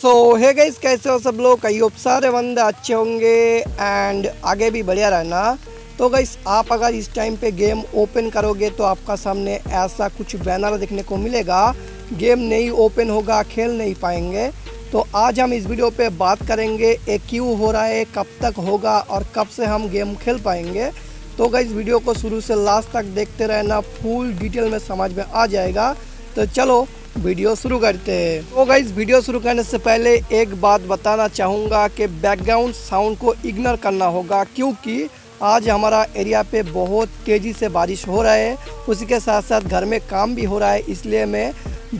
सो hey guys, कैसे हो सब लोग। कई सारे बंदे अच्छे होंगे एंड आगे भी बढ़िया रहना। तो गाइस, आप अगर इस टाइम पे गेम ओपन करोगे तो आपका सामने ऐसा कुछ बैनर देखने को मिलेगा, गेम नहीं ओपन होगा, खेल नहीं पाएंगे। तो आज हम इस वीडियो पे बात करेंगे ये क्यों हो रहा है, कब तक होगा और कब से हम गेम खेल पाएंगे। तो गाइस, वीडियो को शुरू से लास्ट तक देखते रहना, फुल डिटेल में समझ में आ जाएगा। तो चलो वीडियो शुरू करते हैं। तो गाइस, वीडियो शुरू करने से पहले एक बात बताना चाहूँगा कि बैकग्राउंड साउंड को इग्नोर करना होगा, क्योंकि आज हमारा एरिया पे बहुत तेज़ी से बारिश हो रहा है। उसी के साथ साथ घर में काम भी हो रहा है, इसलिए मैं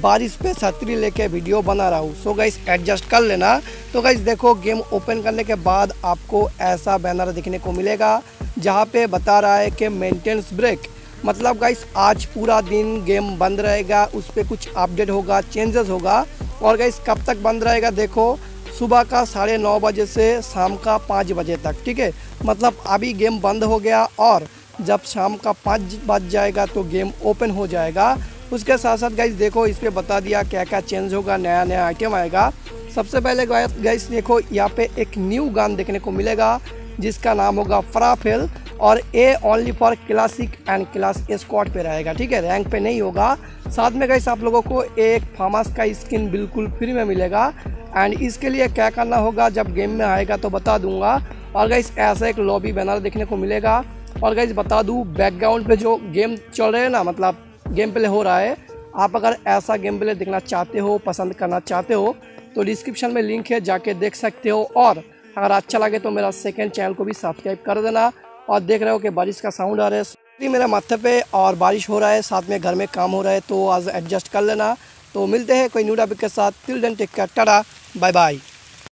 बारिश पे छतरी लेके वीडियो बना रहा हूँ। सो गाइस, एडजस्ट कर लेना। तो गाइस देखो, गेम ओपन करने के बाद आपको ऐसा बैनर देखने को मिलेगा जहाँ पे बता रहा है कि मेंटेनेंस ब्रेक, मतलब गाइस आज पूरा दिन गेम बंद रहेगा। उस पर कुछ अपडेट होगा, चेंजेस होगा। और गाइस कब तक बंद रहेगा, देखो सुबह का 9:30 बजे से शाम का 5 बजे तक, ठीक है। मतलब अभी गेम बंद हो गया और जब शाम का 5 बज जाएगा तो गेम ओपन हो जाएगा। उसके साथ साथ गाइस देखो, इस पर बता दिया क्या क्या चेंज होगा, नया नया आइटम आएगा। सबसे पहले गाइस देखो, यहाँ पे एक न्यू गान देखने को मिलेगा जिसका नाम होगा फ्राफेल, और a only for classic and class squad पे रहेगा, ठीक है, रैंक पे नहीं होगा। साथ में गाइस आप लोगों को एक फार्मास का स्किन बिल्कुल फ्री में मिलेगा। एंड इसके लिए क्या करना होगा, जब गेम में आएगा तो बता दूंगा। और गाइस ऐसा एक लॉबी बैनर देखने को मिलेगा। और गाइस बता दूं, बैकग्राउंड पे जो गेम चल रहे हैं ना, मतलब गेम प्ले हो रहा है, आप अगर ऐसा गेम प्ले देखना चाहते हो, पसंद करना चाहते हो तो डिस्क्रिप्शन में लिंक है, जाके देख सकते हो। और अगर अच्छा लगे तो मेरा सेकंड चैनल को भी सब्सक्राइब कर देना। और देख रहे हो कि बारिश का साउंड आ रहा है, सॉरी मेरे माथे पे, और बारिश हो रहा है, साथ में घर में काम हो रहा है, तो आज एडजस्ट कर लेना। तो मिलते हैं कोई न्यू टॉपिक के साथ, till then take care, tata, bye bye.